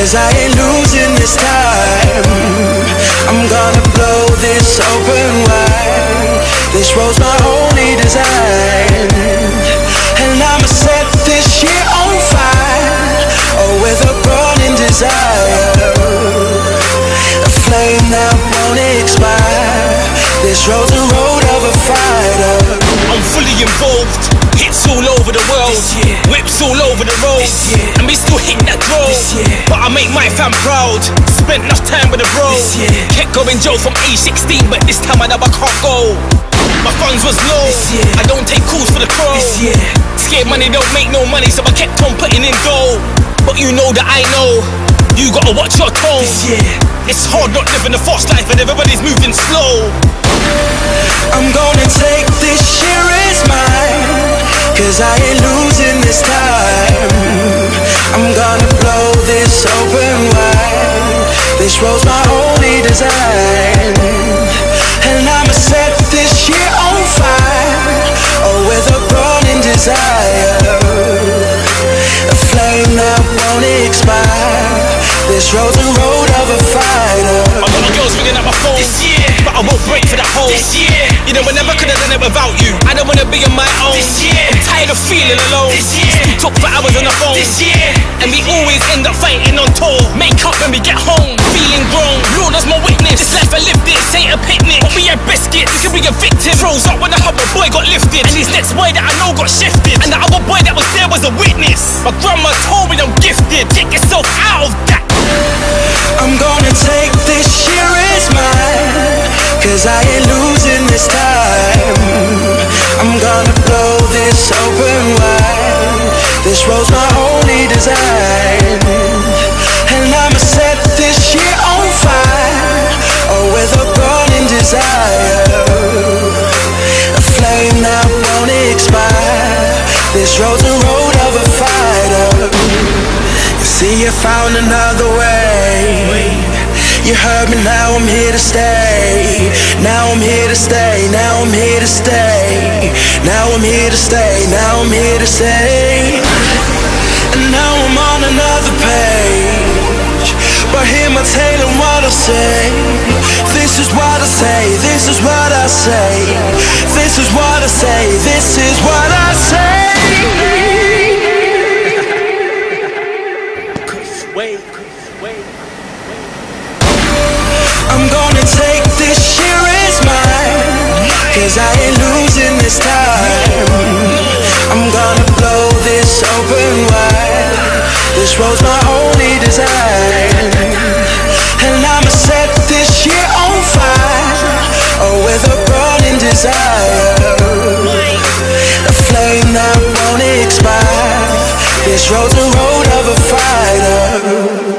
'Cause I ain't losing this time. I'm gonna blow this open wide. This road's my only design. And I'ma set this shit on fire, oh, with a burning desire, a flame that won't expire. This road's a road of a fighter. I'm fully involved, hits all over the world, whips all over the road, and we still hitting that goal. But I make my fam proud, spent enough time with the bro. Kept going Joe from age 16, but this time I know I can't go. My funds was low, I don't take calls for the crow. Scared money don't make no money, so I kept on putting in dough. But you know that I know, you gotta watch your tone. It's hard not living a fast life and everybody's moving slow. I'm gonna take this shit as mine, 'cause I ain't losing this time. I'm gonna blow this open wide. This road's my only design. And I'ma set this shit on fire, oh, with a burning desire, a flame that won't expire. This road's a road of a fighter. I got my girls ringing at my phone, but I won't break for that hole. You know I never could have done it without you. I don't wanna be on my own. I'm tired of feeling alone. We talk for hours on the phone, and we always end up fighting on tour. Make up when we get home, feeling grown. Lord, that's my witness. This life I lived it, this ain't a picnic. But we had biscuits, you could be a victim. Throws up when the other boy got lifted, and his next boy that I know got shifted, and the other boy that was there was a witness. My grandma told me I'm gifted. Get yourself out of that. I'm gonna take this shit as mine, 'cause I ain't losing this time. I'm gonna blow this open wide. This road's my only design. And I'ma set this shit on fire, oh, with a burning desire, a flame that won't expire. This road's a road of a fighter. See, I found another way. You heard me, now I'm here to stay. Now I'm here to stay, now I'm here to stay. Now I'm here to stay, now I'm here to stay. And now I'm on another page, but hear my tale and what I say. This is what I say, this is what I say. This is what I say, this is what I say. I'm gonna take this shit as mine, 'cause I ain't losing this time. I'm gonna blow this open wide. This road's my only design. And I'ma set this shit on fire, oh, with a burning desire, a flame that won't expire. This road's a road of a fighter.